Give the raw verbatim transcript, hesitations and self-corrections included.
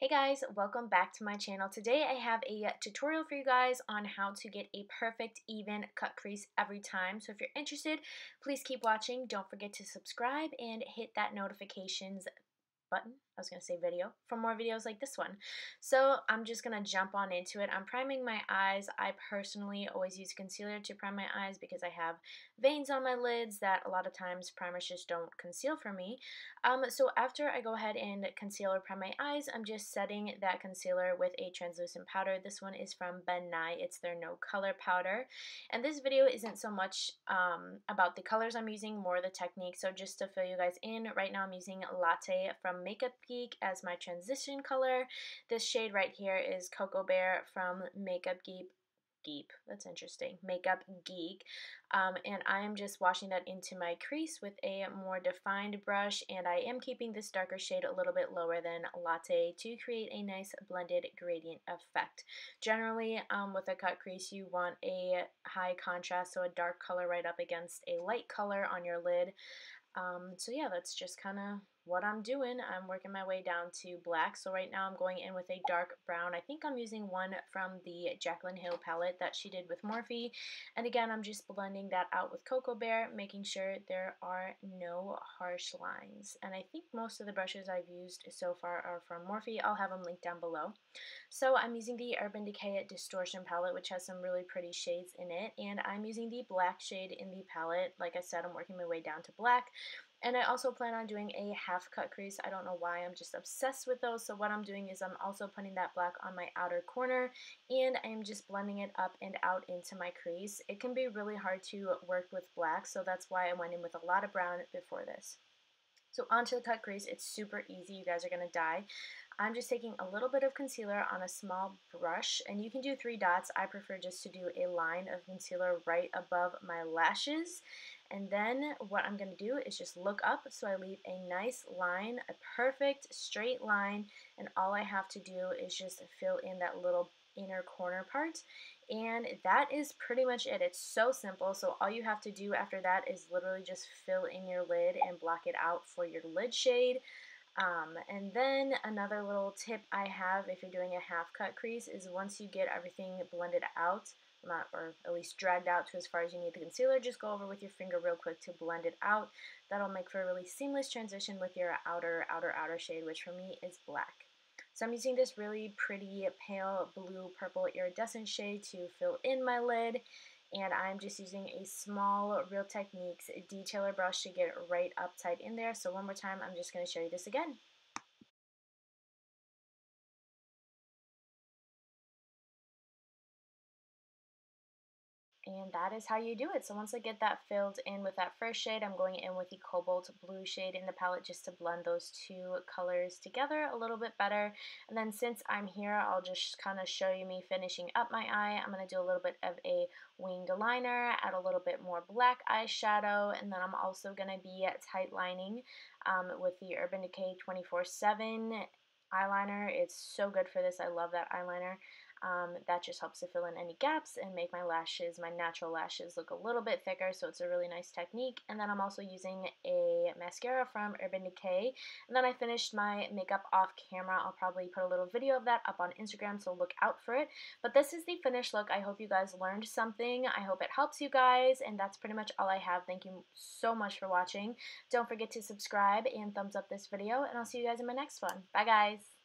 Hey guys, welcome back to my channel. Today I have a tutorial for you guys on how to get a perfect even cut crease every time. So if you're interested, please keep watching. Don't forget to subscribe and hit that notifications button. I was gonna say video for more videos like this one. So I'm just gonna jump on into it. I'm priming my eyes. I personally always use concealer to prime my eyes because I have veins on my lids that a lot of times primers just don't conceal for me. Um, so after I go ahead and conceal or prime my eyes, I'm just setting that concealer with a translucent powder. This one is from Ben Nye. It's their No Color powder. And this video isn't so much um, about the colors I'm using, more the technique. So just to fill you guys in, right now I'm using Latte from Makeup Geek as my transition color. This shade right here is Cocoa Bear from Makeup Geek. Geek. That's interesting. Makeup Geek. Um, and I am just washing that into my crease with a more defined brush, and I am keeping this darker shade a little bit lower than Latte to create a nice blended gradient effect. Generally, um, with a cut crease, you want a high contrast, so a dark color right up against a light color on your lid. Um, so yeah, that's just kind of what I'm doing. I'm working my way down to black. So right now I'm going in with a dark brown. I think I'm using one from the Jaclyn Hill palette that she did with Morphe. And again, I'm just blending that out with Cocoa Bear, making sure there are no harsh lines. And I think most of the brushes I've used so far are from Morphe. I'll have them linked down below. So I'm using the Urban Decay Distortion palette, which has some really pretty shades in it. And I'm using the black shade in the palette. Like I said, I'm working my way down to black. And I also plan on doing a half cut crease. I don't know why, I'm just obsessed with those. So what I'm doing is I'm also putting that black on my outer corner, and I'm just blending it up and out into my crease. It can be really hard to work with black, so that's why I went in with a lot of brown before this. So onto the cut crease, it's super easy. You guys are gonna die. I'm just taking a little bit of concealer on a small brush, and you can do three dots. I prefer just to do a line of concealer right above my lashes. And then what I'm going to do is just look up, so I leave a nice line, a perfect straight line, and all I have to do is just fill in that little inner corner part, and that is pretty much it. It's so simple. So all you have to do after that is literally just fill in your lid and block it out for your lid shade. Um, and then another little tip I have if you're doing a half cut crease is once you get everything blended out, Not, or at least dragged out to as far as you need the concealer, just go over with your finger real quick to blend it out. That'll make for a really seamless transition with your outer, outer, outer shade, which for me is black. So I'm using this really pretty pale blue, purple iridescent shade to fill in my lid, and I'm just using a small Real Techniques detailer brush to get right up tight in there. So one more time, I'm just going to show you this again. And that is how you do it. So once I get that filled in with that first shade, I'm going in with the cobalt blue shade in the palette just to blend those two colors together a little bit better. And then since I'm here, I'll just kind of show you me finishing up my eye. I'm going to do a little bit of a winged liner, add a little bit more black eyeshadow, and then I'm also going to be tight lining um, with the Urban Decay twenty-four seven eyeliner. It's so good for this. I love that eyeliner. Um, that just helps to fill in any gaps and make my lashes, my natural lashes, look a little bit thicker, so it's a really nice technique. And then I'm also using a mascara from Urban Decay. And then I finished my makeup off camera. I'll probably put a little video of that up on Instagram, so look out for it. But this is the finished look. I hope you guys learned something. I hope it helps you guys, and that's pretty much all I have. Thank you so much for watching. Don't forget to subscribe and thumbs up this video, and I'll see you guys in my next one. Bye, guys!